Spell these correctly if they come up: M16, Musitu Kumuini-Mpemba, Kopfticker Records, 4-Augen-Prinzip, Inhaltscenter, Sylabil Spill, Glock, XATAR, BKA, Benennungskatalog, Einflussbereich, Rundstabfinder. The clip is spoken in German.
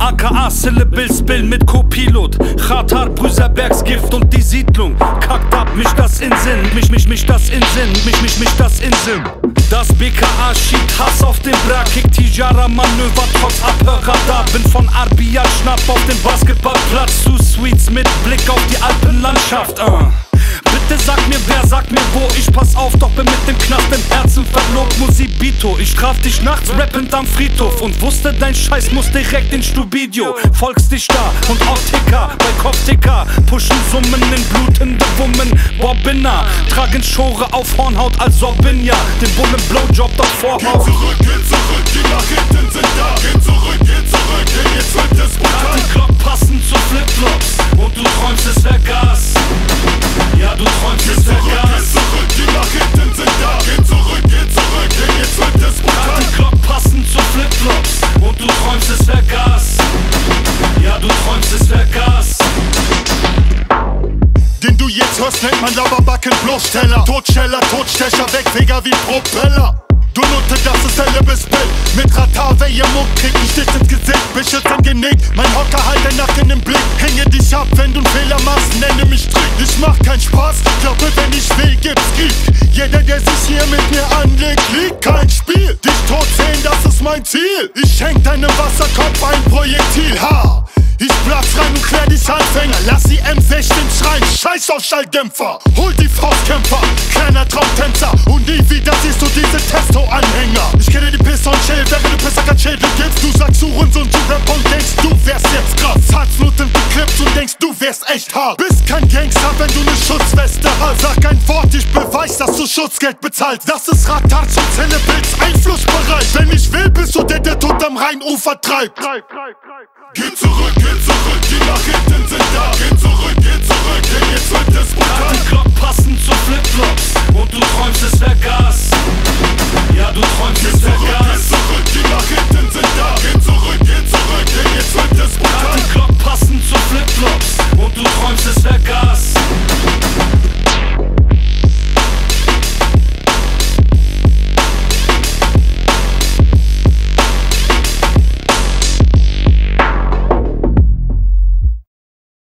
AKA Syllable Spill mit Co-Pilot Khatar, Brüserbergs Gift und die Siedlung. Kackt ab, mich das in Sinn. Das BKA schiebt Hass auf den Bra, kickt Tijara Manöver trotz Abhörer da. Bin von Arbiat, schnapp auf den Basketballplatz zu Sweets mit Blick auf die Alpenlandschaft. Bitte sag mir wer, sag mir wo, ich pass auf, doch bin mit dem Knast im Herzen verlobt. Musibito, ich traf dich nachts rappend am Friedhof und wusste dein Scheiß muss direkt ins Studio. Folgst dich da und auch Ticker, bei Kopfticker pushen Summen in blutende Wummen. Bobbinner, tragen Schore auf Hornhaut als Sorbinja, den Bullen Blowjob davor. Geh zurück, die nach hinten sind da. Geh zurück, denn jetzt wird es brutal. Die Glock passen zu Flipflops und du träumst es wär Gas. Ja, du träumst es wär Gas. Geh zurück, die nach hinten sind da. Geh zurück, denn jetzt wird es brutal. Die Glock passen zu Flipflops und du träumst es wär Gas. Ja, du träumst es wär Gas. Den du jetzt hörst, nennt man Laberbacken Bloßsteller, Totsteller, Totstecher, Wegfeger wie Propeller. Du Nutte, das ist der Liebesbild. Mit Radar, wer ihr Muck kriegt, ich dich ins Gesicht, beschützt im Genick. Mein Hocker halt den Nacken im Blick. Hänge dich ab, wenn du einen Fehler machst, nenne mich Trick. Ich mach keinen Spaß, glaube, wenn ich will, gibt's Krieg. Jeder, der sich hier mit mir anlegt, liegt kein Spiel. Dich tot sehen, das ist mein Ziel. Ich schenk deinem Wasserkopf ein Projektil, ha! Ich platz rein und klär dich Anfänger. Lass die M16 schreien, scheiß auf Schalldämpfer. Hol die Faustkämpfer, kleiner Traumtänzer. Und nie wieder siehst du diese Testo-Anhänger. Ich kenne die Pisser und Schäl, während du Pisser kein Schädel gibst. Du sagst Hurensohn zu Rap und denkst, du wärst jetzt krass. Herzblutend geknipst und denkst, du wärst echt hart. Bist kein Gangster, wenn du ne Schutzweste hast. Sag ein Wort, ich beweis, dass du Schutzgeld bezahlst. Das ist Radar zum Zellebilds Einflussbereich. Wenn ich will, bist du der tot am Rheinufer treibt. Geh zurück, die nach hinten sind da. Geh zurück, denn jetzt wird es brutal. Die Glock passen zu Flipflops und du träumst es wär Gas. Ja, du träumst es wär Gas.